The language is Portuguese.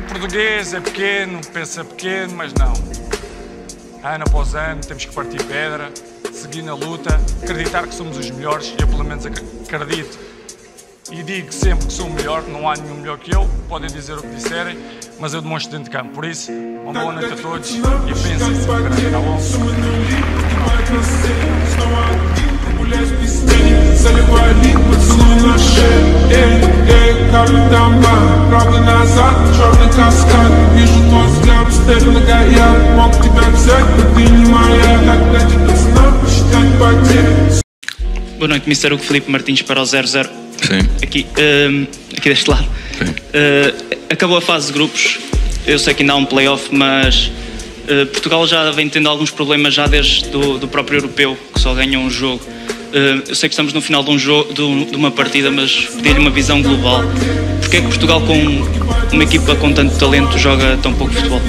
é português, é pequeno, pensa pequeno, mas não. Ano após ano, temos que partir pedra, seguir na luta, acreditar que somos os melhores, e eu pelo menos acredito. E digo sempre que sou o melhor, não há nenhum melhor que eu, podem dizer o que disserem, mas eu demonstro dentro de campo. Por isso, uma boa noite a todos e pensem se grande, está bom? Boa noite, Mr. Hugo Filipe Martins para o 00. Sim. Aqui deste lado. Sim. Acabou a fase de grupos. Eu sei que ainda há um playoff, mas Portugal já vem tendo alguns problemas já desde do próprio europeu, que só ganha um jogo. Eu sei que estamos no final de um jogo, de uma partida, mas pedir-lhe uma visão global. Porquê é que Portugal, com uma equipa com tanto talento, joga tão pouco futebol?